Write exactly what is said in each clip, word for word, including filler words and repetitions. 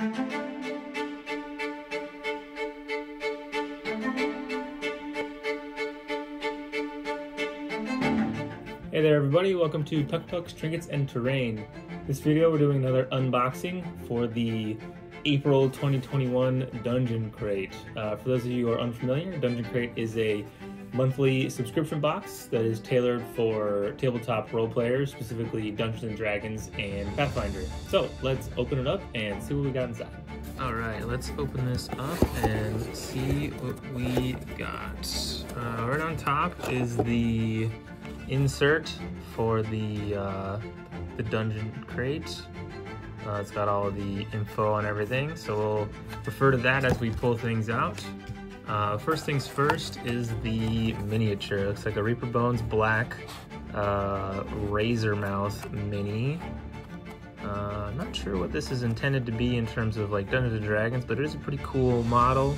Hey there everybody, welcome to Tuck Tuck's Trinkets and Terrain. This video we're doing another unboxing for the April twenty twenty-one Dungeon Crate. Uh, for those of you who are unfamiliar, Dungeon Crate is a monthly subscription box that is tailored for tabletop role players, specifically Dungeons and Dragons and Pathfinder. So let's open it up and see what we got inside. All right, let's open this up and see what we got. Uh, right on top is the insert for the uh, the Dungeon Crate. Uh, it's got all of the info and everything, so we'll refer to that as we pull things out. Uh, first things first is the miniature. It looks like a Reaper Bones Black uh, Razor Mouth Mini. Uh, I'm not sure what this is intended to be in terms of like Dungeons and Dragons, but it is a pretty cool model.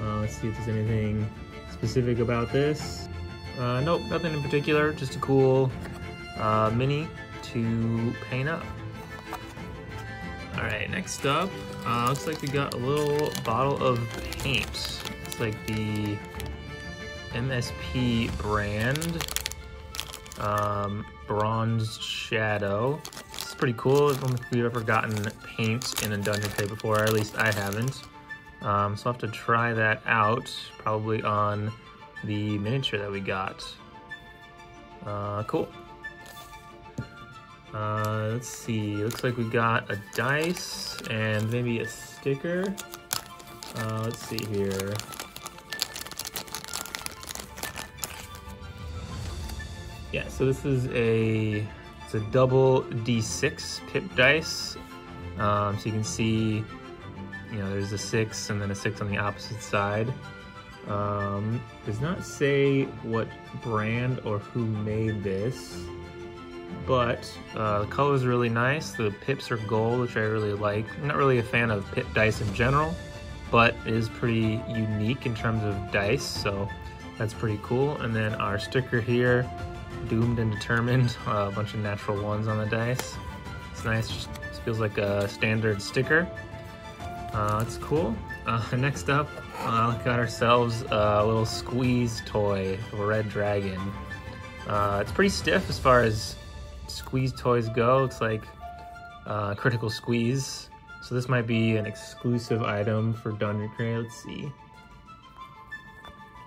Uh, let's see if there's anything specific about this. Uh, nope, nothing in particular, just a cool uh, mini to paint up. All right, next up, uh, looks like we got a little bottle of paint. It's like the M S P brand, um, Bronze Shadow. It's pretty cool. I don't think we've ever gotten paint in a Dungeon Crate before, or at least I haven't. Um, so I'll have to try that out, probably on the miniature that we got. Uh, cool. Uh, let's see, looks like we got a dice and maybe a sticker. Uh, let's see here. Yeah, so this is a it's a double D six pip dice. Um, so you can see, you know, there's a six and then a six on the opposite side. Um, does not say what brand or who made this, but uh, the color is really nice. The pips are gold, which I really like. I'm not really a fan of pip dice in general, but it is pretty unique in terms of dice, so that's pretty cool. And then our sticker here, Doomed and Determined, uh, a bunch of natural ones on the dice. It's nice, just feels like a standard sticker. Uh, it's cool. Uh, next up, uh, we got ourselves a little squeeze toy, a red dragon. Uh, it's pretty stiff as far as squeeze toys go. It's like uh, critical squeeze. So this might be an exclusive item for Dungeon Crate. Let's see.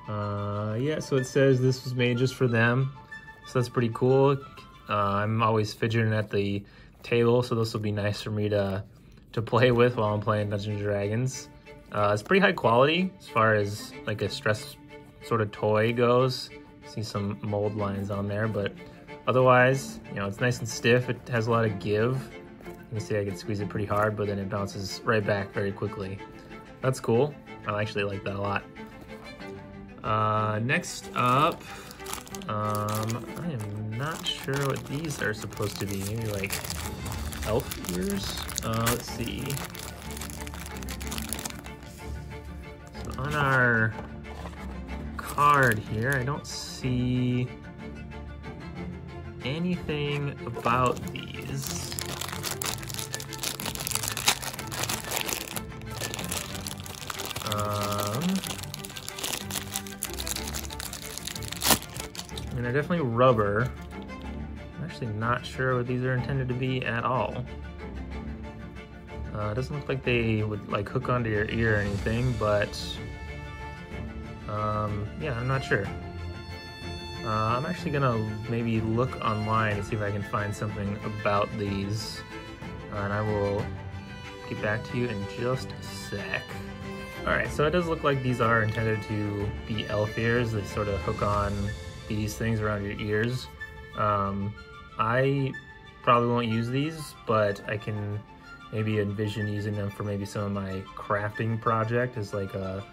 Uh, yeah, so it says this was made just for them. So that's pretty cool. Uh, I'm always fidgeting at the table, so this will be nice for me to to play with while I'm playing Dungeons and Dragons. Uh, it's pretty high quality as far as like a stress sort of toy goes. See some mold lines on there, but otherwise, you know, it's nice and stiff. It has a lot of give. You can see I can squeeze it pretty hard, but then it bounces right back very quickly. That's cool. I actually like that a lot. Uh, next up, um, I am not sure what these are supposed to be. Maybe like elf ears? Uh, let's see. So on our card here, I don't see anything about these. Um, I mean, they're definitely rubber. I'm actually not sure what these are intended to be at all. Uh, it doesn't look like they would like hook onto your ear or anything, but um, yeah, I'm not sure. Uh, I'm actually gonna maybe look online and see if I can find something about these, uh, and I will get back to you in just a sec. Alright, so it does look like these are intended to be elf ears. They sort of hook on these things around your ears. Um, I probably won't use these, but I can maybe envision using them for maybe some of my crafting project as like a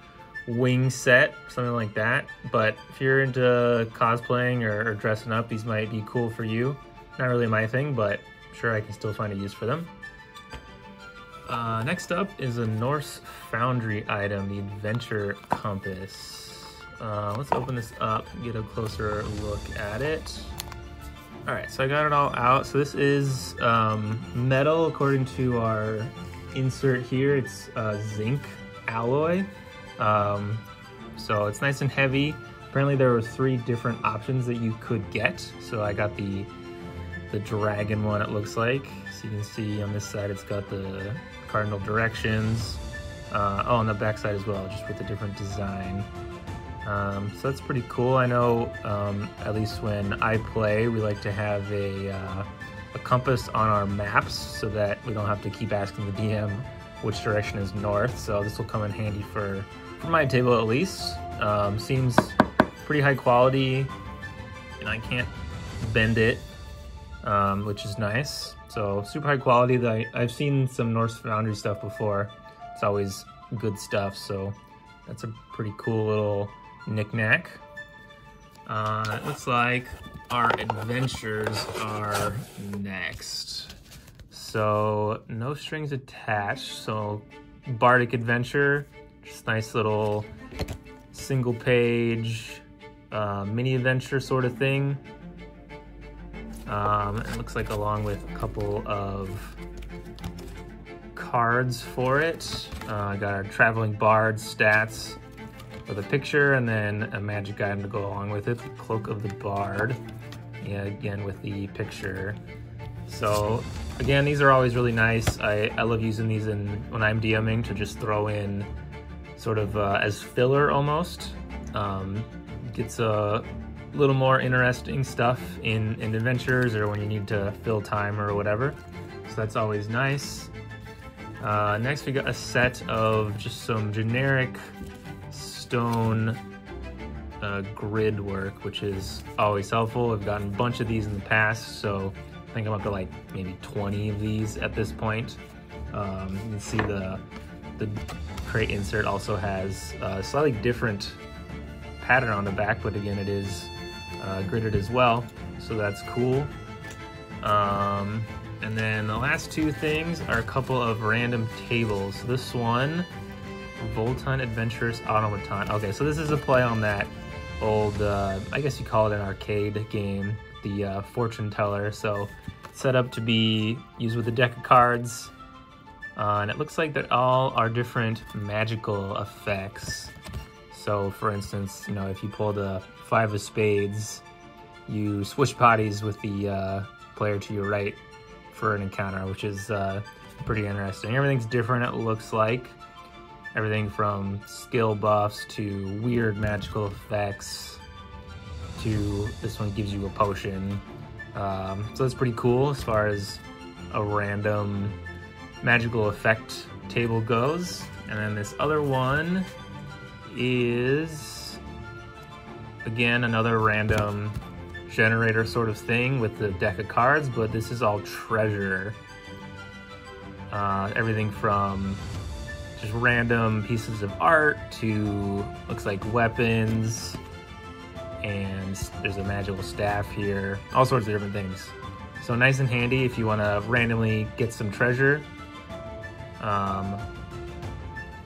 wing set, something like that. But if you're into cosplaying or, or dressing up, these might be cool for you. Not really my thing, but I'm sure I can still find a use for them. Uh, next up is a Norse Foundry item, the Adventure Compass. Uh, let's open this up and get a closer look at it. All right, so I got it all out. So this is um, metal, according to our insert here. It's uh, zinc alloy, um, so it's nice and heavy. Apparently there were three different options that you could get. So I got the the dragon one, it looks like. So you can see on this side it's got the cardinal directions. Uh, oh, on the back side as well, just with a different design. Um, so that's pretty cool. I know um, at least when I play, we like to have a, uh, a compass on our maps so that we don't have to keep asking the D M which direction is north. So this will come in handy for, for my table at least. Um, seems pretty high quality, and I can't bend it, um, which is nice. So super high quality. That I, I've seen some Norse Foundry stuff before. It's always good stuff. So that's a pretty cool little knick-knack. Uh, it looks like our adventures are next. So no strings attached. So Bardic Adventure, just nice little single page uh, mini adventure sort of thing. Um, it looks like along with a couple of cards for it. Uh, I got our Traveling Bard stats with a picture and then a magic item to go along with it, the Cloak of the Bard, yeah, again with the picture. So again, these are always really nice. I, I love using these in when I'm DMing to just throw in sort of uh, as filler almost. Um, gets a little more interesting stuff in, in adventures or when you need to fill time or whatever. So that's always nice. Uh, next we got a set of just some generic stone uh, grid work, which is always helpful. I've gotten a bunch of these in the past, so I think I'm up to like maybe twenty of these at this point. Um, you can see the, the crate insert also has a slightly different pattern on the back, but again it is uh, gridded as well, so that's cool. Um, and then the last two things are a couple of random tables. This one, Voltan Adventurous Automaton. Okay, so this is a play on that old, uh, I guess you call it an arcade game, the uh, fortune teller. So set up to be used with a deck of cards. Uh, and it looks like that all are different magical effects. So for instance, you know, if you pull the five of spades, you swish potties with the uh, player to your right for an encounter, which is uh, pretty interesting. Everything's different, it looks like. Everything from skill buffs to weird magical effects to this one gives you a potion. Um, so that's pretty cool as far as a random magical effect table goes. And then this other one is, again, another random generator sort of thing with the deck of cards, but this is all treasure. Uh, everything from just random pieces of art to looks like weapons, and there's a magical staff here, all sorts of different things. So nice and handy if you want to randomly get some treasure. Um,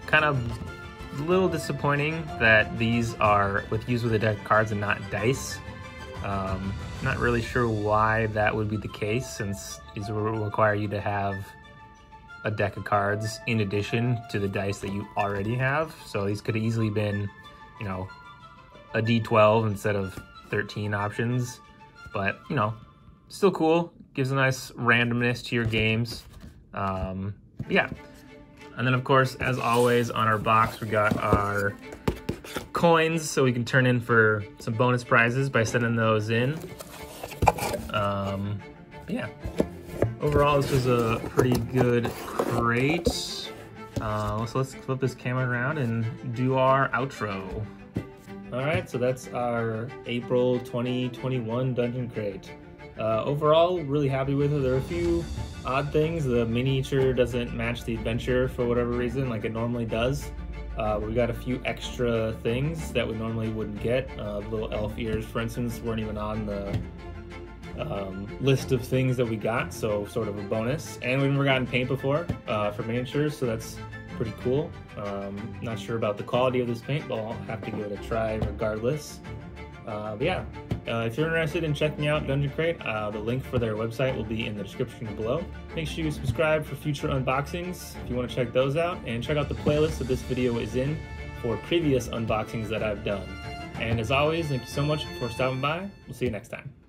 kind of a little disappointing that these are with used with a deck of cards and not dice. Um, not really sure why that would be the case, since these will require you to have a deck of cards in addition to the dice that you already have. So these could have easily been, you know, a D twelve instead of thirteen options, but you know, still cool. Gives a nice randomness to your games. Um, yeah. And then of course, as always on our box, we got our coins so we can turn in for some bonus prizes by sending those in. Um, yeah. Overall, this was a pretty good crate. Uh, so let's flip this camera around and do our outro. All right, so that's our April twenty twenty-one Dungeon Crate. Uh, overall, really happy with it. There are a few odd things. The miniature doesn't match the adventure for whatever reason, like it normally does. Uh, we got a few extra things that we normally wouldn't get. Uh, little elf ears, for instance, weren't even on the Um, list of things that we got, so sort of a bonus. And we've never gotten paint before uh, for miniatures, so that's pretty cool. Um, not sure about the quality of this paint, but I'll have to give it a try regardless. Uh, but yeah, uh, if you're interested in checking out Dungeon Crate, uh, the link for their website will be in the description below. Make sure you subscribe for future unboxings if you want to check those out, and check out the playlist that this video is in for previous unboxings that I've done. And as always, thank you so much for stopping by. We'll see you next time.